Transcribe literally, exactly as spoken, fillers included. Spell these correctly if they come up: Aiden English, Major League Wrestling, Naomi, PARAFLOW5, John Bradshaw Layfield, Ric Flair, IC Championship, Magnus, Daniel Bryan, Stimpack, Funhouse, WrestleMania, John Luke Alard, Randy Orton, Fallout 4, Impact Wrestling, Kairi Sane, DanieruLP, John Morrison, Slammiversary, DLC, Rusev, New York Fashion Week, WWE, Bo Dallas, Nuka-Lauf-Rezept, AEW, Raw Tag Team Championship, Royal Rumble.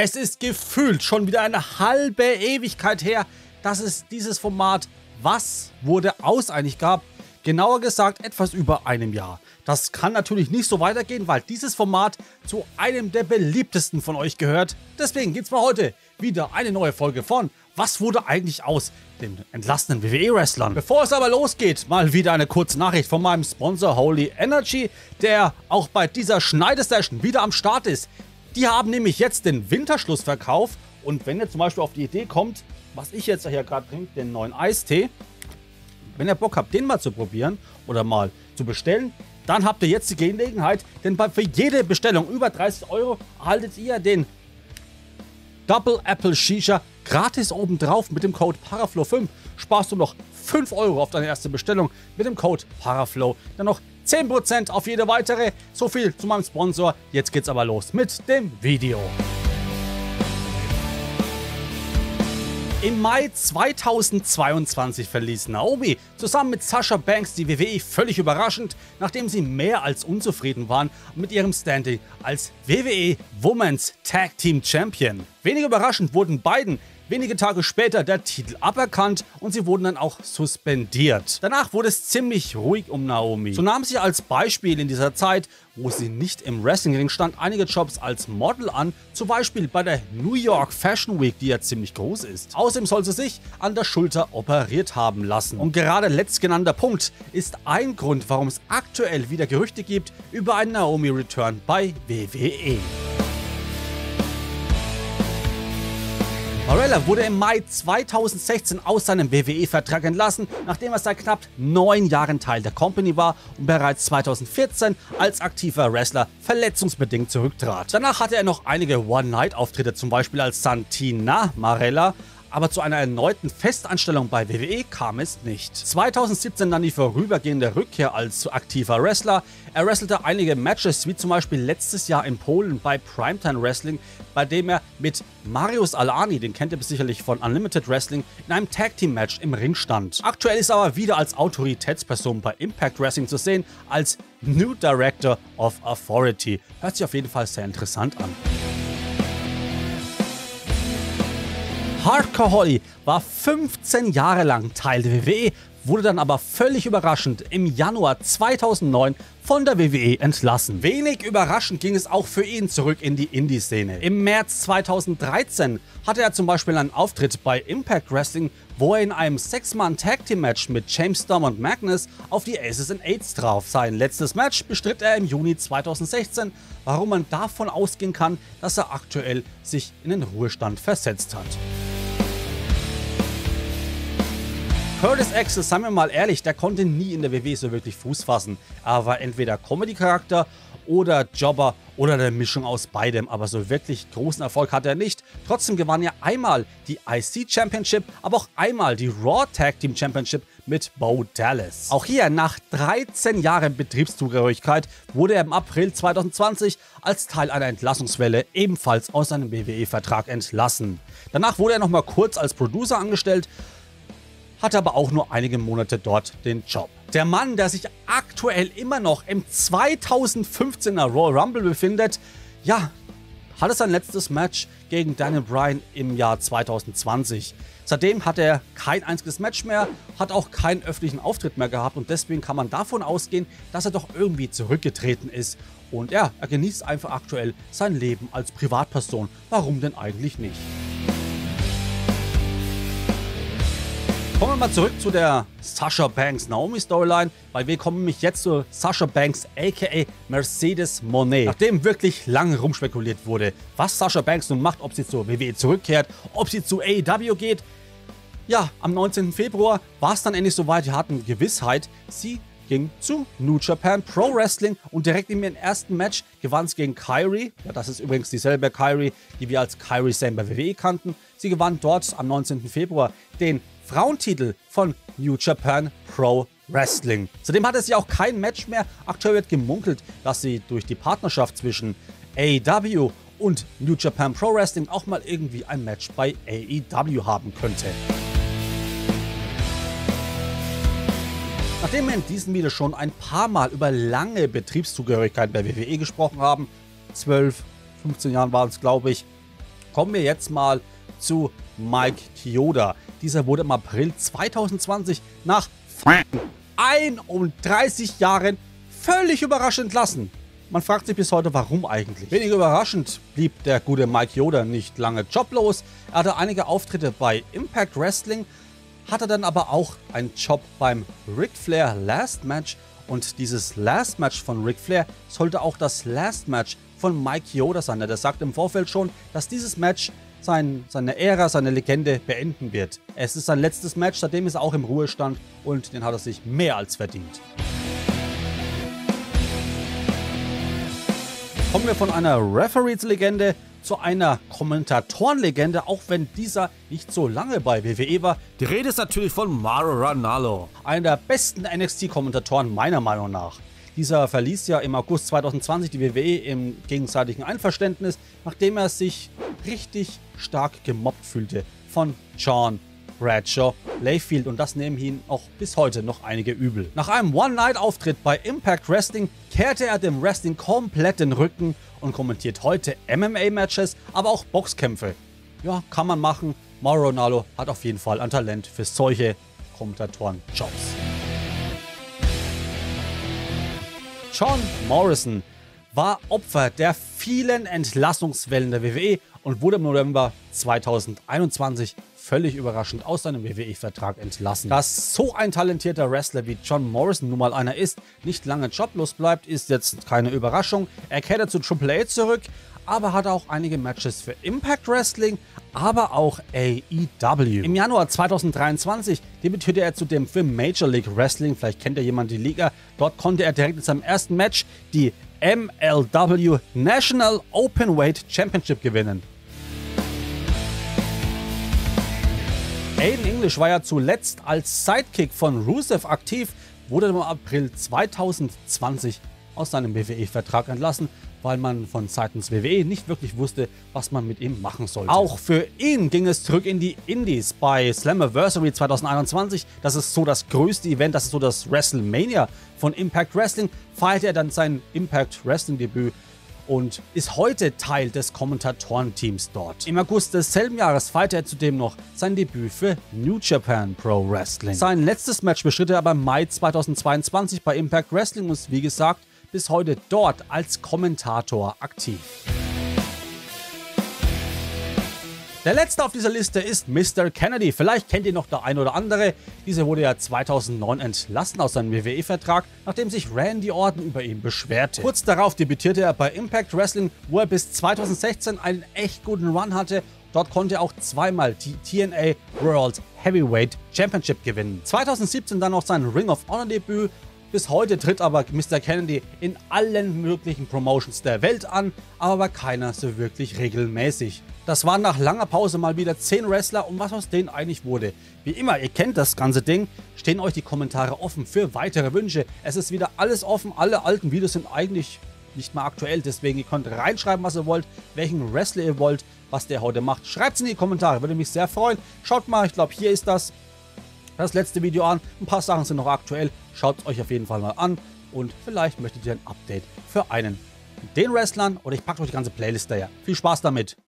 Es ist gefühlt schon wieder eine halbe Ewigkeit her, dass es dieses Format Was wurde aus eigentlich gab. Genauer gesagt etwas über einem Jahr. Das kann natürlich nicht so weitergehen, weil dieses Format zu einem der beliebtesten von euch gehört. Deswegen gibt es mal heute wieder eine neue Folge von Was wurde eigentlich aus, dem entlassenen W W E-Wrestlern. Bevor es aber losgeht, mal wieder eine kurze Nachricht von meinem Sponsor Holy Energy, der auch bei dieser Schneidesession wieder am Start ist. Die haben nämlich jetzt den Winterschlussverkauf, und wenn ihr zum Beispiel auf die Idee kommt, was ich jetzt hier gerade trinke, den neuen Eistee, wenn ihr Bock habt, den mal zu probieren oder mal zu bestellen, dann habt ihr jetzt die Gelegenheit, denn für jede Bestellung über dreißig Euro erhaltet ihr den Double Apple Shisha gratis obendrauf mit dem Code PARAFLOW fünf. Sparst du noch fünf Euro auf deine erste Bestellung mit dem Code PARAFLOW. Dann noch zehn Prozent auf jede weitere. So viel zu meinem Sponsor. Jetzt geht's aber los mit dem Video. Im Mai zweitausendzweiundzwanzig verließ Naomi zusammen mit Sasha Banks die W W E völlig überraschend, nachdem sie mehr als unzufrieden waren mit ihrem Standing als W W E Women's Tag Team Champion. Wenig überraschend wurden beiden wenige Tage später der Titel aberkannt und sie wurden dann auch suspendiert. Danach wurde es ziemlich ruhig um Naomi. So nahm sie als Beispiel in dieser Zeit, wo sie nicht im Wrestling-Ring stand, einige Jobs als Model an, zum Beispiel bei der New York Fashion Week, die ja ziemlich groß ist. Außerdem soll sie sich an der Schulter operiert haben lassen. Und gerade letztgenannter Punkt ist ein Grund, warum es aktuell wieder Gerüchte gibt über einen Naomi-Return bei W W E. Marella wurde im Mai zweitausendsechzehn aus seinem W W E-Vertrag entlassen, nachdem er seit knapp neun Jahren Teil der Company war und bereits zweitausendvierzehn als aktiver Wrestler verletzungsbedingt zurücktrat. Danach hatte er noch einige One-Night-Auftritte, zum Beispiel als Santina Marella, aber zu einer erneuten Festanstellung bei W W E kam es nicht. zweitausendsiebzehn dann die vorübergehende Rückkehr als aktiver Wrestler. Er wrestelte einige Matches, wie zum Beispiel letztes Jahr in Polen bei Primetime Wrestling, bei dem er mit Marius Alani, den kennt ihr sicherlich von Unlimited Wrestling, in einem Tag Team Match im Ring stand. Aktuell ist er aber wieder als Autoritätsperson bei Impact Wrestling zu sehen, als New Director of Authority. Hört sich auf jeden Fall sehr interessant an. Hardcore Holly war fünfzehn Jahre lang Teil der W W E, wurde dann aber völlig überraschend im Januar zweitausendneun von der W W E entlassen. Wenig überraschend ging es auch für ihn zurück in die Indie-Szene. Im März zweitausenddreizehn hatte er zum Beispiel einen Auftritt bei Impact Wrestling, wo er in einem sechs Mann Tag Team Match mit James Storm und Magnus auf die Aces and Eights traf. Sein letztes Match bestritt er im Juni zweitausendsechzehn, warum man davon ausgehen kann, dass er aktuell sich in den Ruhestand versetzt hat. Curtis Axel, seien wir mal ehrlich, der konnte nie in der W W E so wirklich Fuß fassen. Er war entweder Comedy-Charakter oder Jobber oder eine Mischung aus beidem, aber so wirklich großen Erfolg hatte er nicht. Trotzdem gewann er einmal die I C Championship, aber auch einmal die Raw Tag Team Championship mit Bo Dallas. Auch hier, nach dreizehn Jahren Betriebszugehörigkeit, wurde er im April zweitausendzwanzig als Teil einer Entlassungswelle ebenfalls aus seinem W W E-Vertrag entlassen. Danach wurde er nochmal kurz als Producer angestellt, hatte aber auch nur einige Monate dort den Job. Der Mann, der sich aktuell immer noch im zweitausendfünfzehner Royal Rumble befindet, ja, hatte sein letztes Match gegen Daniel Bryan im Jahr zweitausendzwanzig. Seitdem hat er kein einziges Match mehr, hat auch keinen öffentlichen Auftritt mehr gehabt, und deswegen kann man davon ausgehen, dass er doch irgendwie zurückgetreten ist. Und ja, er genießt einfach aktuell sein Leben als Privatperson. Warum denn eigentlich nicht? Kommen wir mal zurück zu der Sasha Banks Naomi Storyline, weil wir kommen nämlich jetzt zu Sasha Banks aka Mercedes Moné. Nachdem wirklich lange rumspekuliert wurde, was Sasha Banks nun macht, ob sie zur W W E zurückkehrt, ob sie zu A E W geht. Ja, am neunzehnten Februar war es dann endlich soweit, wir hatten Gewissheit, sie ging zu New Japan Pro Wrestling, und direkt in ihrem ersten Match gewann sie gegen Kairi. Ja, das ist übrigens dieselbe Kairi, die wir als Kairi Sane bei W W E kannten. Sie gewann dort am neunzehnten Februar den Frauentitel von New Japan Pro Wrestling. Zudem hatte sie auch kein Match mehr. Aktuell wird gemunkelt, dass sie durch die Partnerschaft zwischen A E W und New Japan Pro Wrestling auch mal irgendwie ein Match bei A E W haben könnte. Nachdem wir in diesem Video schon ein paar Mal über lange Betriebszugehörigkeit bei W W E gesprochen haben, zwölf, fünfzehn Jahren waren es, glaube ich, kommen wir jetzt mal zu Mike Chioda. Dieser wurde im April zweitausendzwanzig nach einunddreißig Jahren völlig überraschend entlassen. Man fragt sich bis heute, warum eigentlich. Weniger überraschend blieb der gute Mike Chioda nicht lange joblos. Er hatte einige Auftritte bei Impact Wrestling, hatte dann aber auch einen Job beim Ric Flair Last Match. Und dieses Last Match von Ric Flair sollte auch das Last Match von Mike Chioda sein. Der sagt im Vorfeld schon, dass dieses Match sein, seine Ära, seine Legende beenden wird. Es ist sein letztes Match, seitdem ist er auch im Ruhestand und den hat er sich mehr als verdient. Kommen wir von einer Referees-Legende zu einer Kommentatorenlegende, auch wenn dieser nicht so lange bei W W E war. Die Rede ist natürlich von Mauro Ranallo, einer der besten N X T-Kommentatoren meiner Meinung nach. Dieser verließ ja im August zweitausendzwanzig die W W E im gegenseitigen Einverständnis, nachdem er sich richtig stark gemobbt fühlte von John Bradshaw Layfield, und das nehmen ihn auch bis heute noch einige übel. Nach einem One-Night-Auftritt bei Impact Wrestling kehrte er dem Wrestling komplett den Rücken und kommentiert heute M M A-Matches, aber auch Boxkämpfe. Ja, kann man machen. Mauro Ranallo hat auf jeden Fall ein Talent für solche Kommentatoren-Jobs. John Morrison war Opfer der vielen Entlassungswellen der W W E und wurde im November zweitausendeinundzwanzig völlig überraschend aus seinem W W E-Vertrag entlassen. Dass so ein talentierter Wrestler wie John Morrison nun mal einer ist, nicht lange joblos bleibt, ist jetzt keine Überraschung. Er kehrte zu Triple A zurück, aber hatte auch einige Matches für Impact Wrestling, aber auch A E W. Im Januar zweitausenddreiundzwanzig debütierte er zudem für Major League Wrestling, vielleicht kennt ja jemand die Liga. Dort konnte er direkt in seinem ersten Match die M L W National Openweight Championship gewinnen. Aiden English war ja zuletzt als Sidekick von Rusev aktiv, wurde im April zweitausendzwanzig aus seinem W W E-Vertrag entlassen, weil man von seitens W W E nicht wirklich wusste, was man mit ihm machen sollte. Auch für ihn ging es zurück in die Indies bei Slammiversary zweitausendeinundzwanzig. Das ist so das größte Event, das ist so das WrestleMania von Impact Wrestling. Feierte er dann sein Impact Wrestling-Debüt und ist heute Teil des Kommentatorenteams dort. Im August desselben Jahres feierte er zudem noch sein Debüt für New Japan Pro Wrestling. Sein letztes Match bestritt er aber im Mai zweitausendzweiundzwanzig bei Impact Wrestling und ist, wie gesagt, bis heute dort als Kommentator aktiv. Der letzte auf dieser Liste ist Mister Kennedy. Vielleicht kennt ihr noch der ein oder andere. Dieser wurde ja zweitausendneun entlassen aus seinem W W E-Vertrag, nachdem sich Randy Orton über ihn beschwerte. Kurz darauf debütierte er bei Impact Wrestling, wo er bis zweitausendsechzehn einen echt guten Run hatte. Dort konnte er auch zweimal die T N A World Heavyweight Championship gewinnen. zweitausendsiebzehn dann noch sein Ring of Honor Debüt. Bis heute tritt aber Mister Kennedy in allen möglichen Promotions der Welt an, aber keiner so wirklich regelmäßig. Das waren nach langer Pause mal wieder zehn Wrestler und was aus denen eigentlich wurde. Wie immer, ihr kennt das ganze Ding, stehen euch die Kommentare offen für weitere Wünsche. Es ist wieder alles offen, alle alten Videos sind eigentlich nicht mehr aktuell, deswegen ihr könnt reinschreiben, was ihr wollt, welchen Wrestler ihr wollt, was der heute macht. Schreibt es in die Kommentare, würde mich sehr freuen. Schaut mal, ich glaube, hier ist das. Das letzte Video an. Ein paar Sachen sind noch aktuell. Schaut es euch auf jeden Fall mal an. Und vielleicht möchtet ihr ein Update für einen den Wrestlern. Oder ich packe euch die ganze Playlist daher. Viel Spaß damit.